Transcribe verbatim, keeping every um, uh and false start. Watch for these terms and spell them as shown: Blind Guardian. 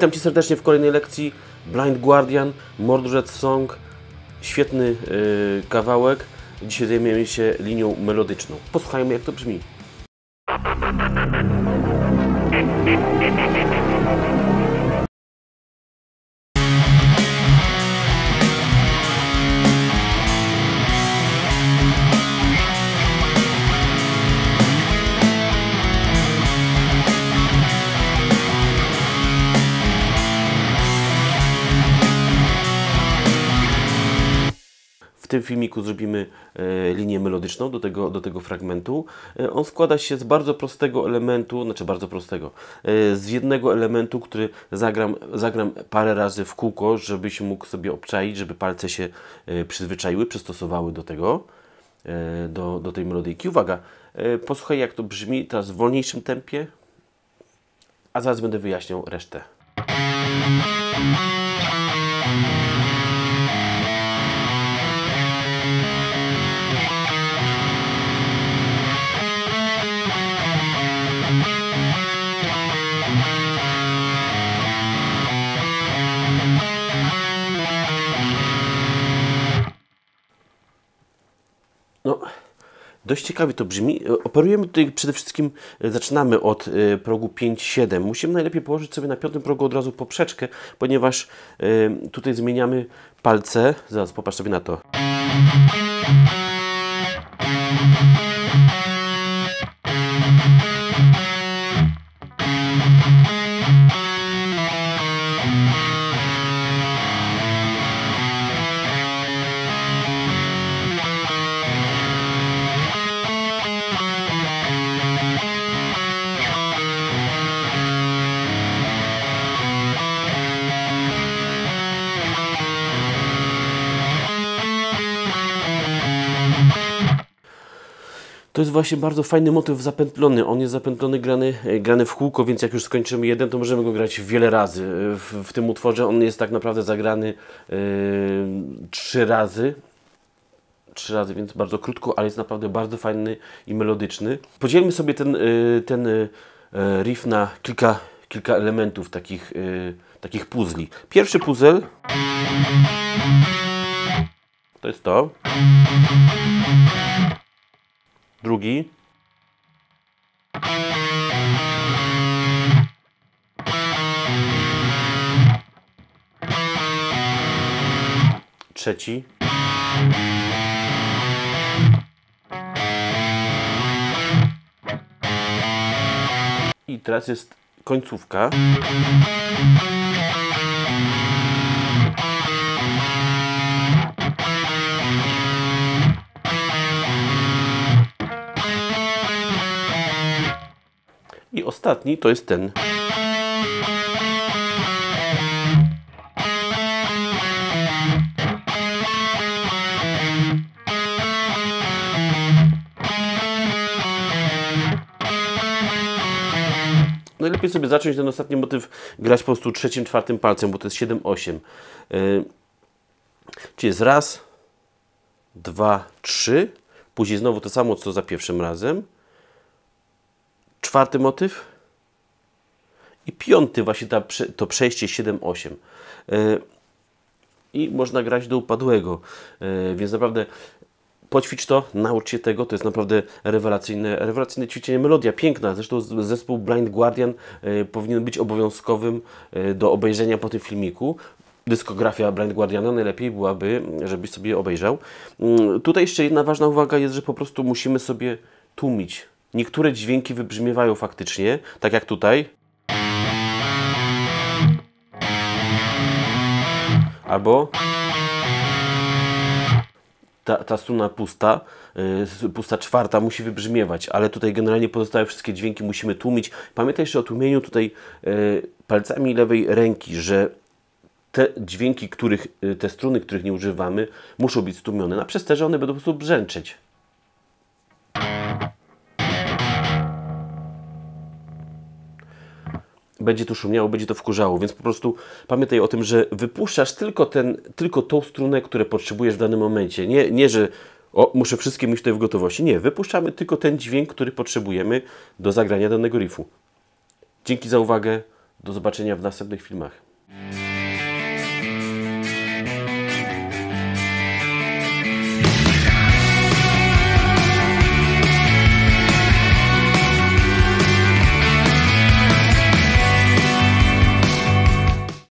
Witam Cię serdecznie w kolejnej lekcji Blind Guardian, Mordred's Song. Świetny yy, kawałek. Dzisiaj zajmiemy się linią melodyczną. Posłuchajmy, jak to brzmi. W tym filmiku zrobimy linię melodyczną do tego, do tego fragmentu. On składa się z bardzo prostego elementu, znaczy bardzo prostego, z jednego elementu, który zagram, zagram parę razy w kółko, żebyś mógł sobie obczaić, żeby palce się przyzwyczaiły, przystosowały do tego, do, do tej melodyjki. Uwaga, posłuchaj, jak to brzmi teraz w wolniejszym tempie, a zaraz będę wyjaśniał resztę. No, dość ciekawie to brzmi. Operujemy tutaj przede wszystkim, zaczynamy od progu pięć siedem. Musimy najlepiej położyć sobie na piątym progu od razu poprzeczkę, ponieważ tutaj zmieniamy palce. Zaraz popatrz sobie na to. To jest właśnie bardzo fajny motyw zapętlony. On jest zapętlony, grany, grany w kółko, więc jak już skończymy jeden, to możemy go grać wiele razy. W, w tym utworze on jest tak naprawdę zagrany yy, trzy razy. Trzy razy, więc bardzo krótko, ale jest naprawdę bardzo fajny i melodyczny. Podzielmy sobie ten, yy, ten yy, riff na kilka, kilka elementów, takich, yy, takich puzli. Pierwszy puzzle to jest to. Drugi. Trzeci. I teraz jest końcówka. I ostatni to jest ten. Najlepiej sobie zacząć ten ostatni motyw grać po prostu trzecim, czwartym palcem, bo to jest siedem osiem. Yy, czyli jest raz, dwa, trzy. Później znowu to samo, co za pierwszym razem. Czwarty motyw i piąty, właśnie ta, to przejście siedem osiem. Yy, I można grać do upadłego, yy, więc naprawdę poćwicz to, naucz się tego, to jest naprawdę rewelacyjne, rewelacyjne ćwiczenie. Melodia piękna, zresztą zespół Blind Guardian yy, powinien być obowiązkowym yy, do obejrzenia po tym filmiku. Dyskografia Blind Guardiana najlepiej byłaby, żebyś sobie obejrzał. Yy, tutaj jeszcze jedna ważna uwaga jest, że po prostu musimy sobie tłumić. Niektóre dźwięki wybrzmiewają faktycznie, tak jak tutaj. Albo ta, ta struna pusta, yy, pusta czwarta musi wybrzmiewać, ale tutaj generalnie pozostałe wszystkie dźwięki musimy tłumić. Pamiętaj jeszcze o tłumieniu tutaj yy, palcami lewej ręki, że te dźwięki, których, yy, te struny, których nie używamy, muszą być stłumione. Na przesterze one będą po prostu brzęczeć. Będzie to szumiało, będzie to wkurzało, więc po prostu pamiętaj o tym, że wypuszczasz tylko, ten, tylko tą strunę, którą potrzebujesz w danym momencie. Nie, nie że o, muszę wszystkie mieć tutaj w gotowości. Nie, wypuszczamy tylko ten dźwięk, który potrzebujemy do zagrania danego riffu. Dzięki za uwagę. Do zobaczenia w następnych filmach.